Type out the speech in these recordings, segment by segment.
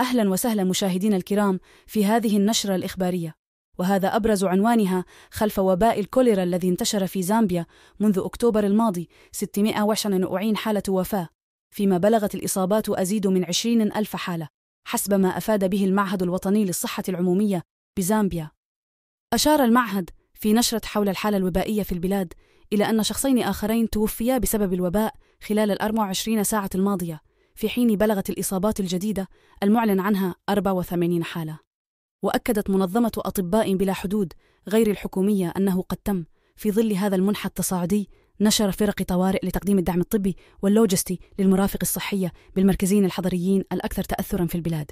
أهلا وسهلا مشاهدين الكرام في هذه النشرة الإخبارية، وهذا أبرز عنوانها: خلف وباء الكوليرا الذي انتشر في زامبيا منذ أكتوبر الماضي 672 حالة وفاة، فيما بلغت الإصابات أزيد من 20,000 حالة حسب ما أفاد به المعهد الوطني للصحة العمومية بزامبيا. أشار المعهد في نشرة حول الحالة الوبائية في البلاد إلى أن شخصين آخرين توفيا بسبب الوباء خلال 24 ساعة الماضية، في حين بلغت الإصابات الجديدة المعلن عنها 84 حالة. وأكدت منظمة أطباء بلا حدود غير الحكومية أنه قد تم في ظل هذا المنحى التصاعدي نشر فرق طوارئ لتقديم الدعم الطبي واللوجستي للمرافق الصحية بالمركزين الحضريين الأكثر تأثراً في البلاد.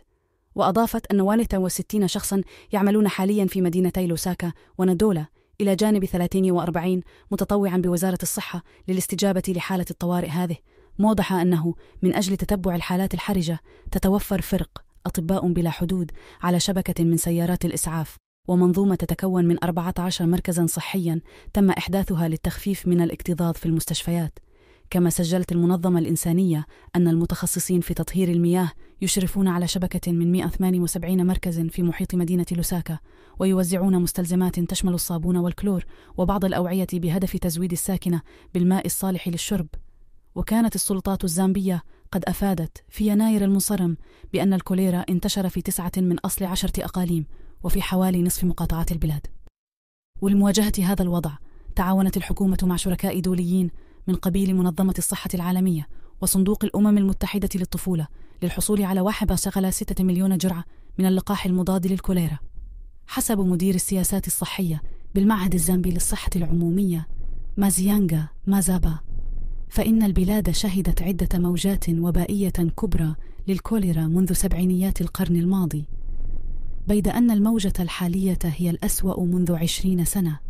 وأضافت أن 61 شخصاً يعملون حالياً في مدينتي لوساكا وندولا، إلى جانب 43 متطوعاً بوزارة الصحة للاستجابة لحالة الطوارئ هذه، موضحة أنه من أجل تتبع الحالات الحرجة تتوفر فرق أطباء بلا حدود على شبكة من سيارات الإسعاف ومنظومة تتكون من 14 مركزاً صحياً تم إحداثها للتخفيف من الاكتظاظ في المستشفيات. كما سجلت المنظمة الإنسانية أن المتخصصين في تطهير المياه يشرفون على شبكة من 178 مركز في محيط مدينة لوساكا، ويوزعون مستلزمات تشمل الصابون والكلور وبعض الأوعية بهدف تزويد الساكنة بالماء الصالح للشرب. وكانت السلطات الزامبية قد أفادت في يناير المنصرم بأن الكوليرا انتشر في 9 من أصل 10 أقاليم وفي حوالي نصف مقاطعات البلاد. ولمواجهة هذا الوضع تعاونت الحكومة مع شركاء دوليين من قبيل منظمة الصحة العالمية وصندوق الأمم المتحدة للطفولة للحصول على 1.6 مليون جرعة من اللقاح المضاد للكوليرا. حسب مدير السياسات الصحية بالمعهد الزامبي للصحة العمومية مازيانغا مازابا، فإن البلاد شهدت عدة موجات وبائية كبرى للكوليرا منذ سبعينيات القرن الماضي، بيد أن الموجة الحالية هي الأسوأ منذ 20 سنة،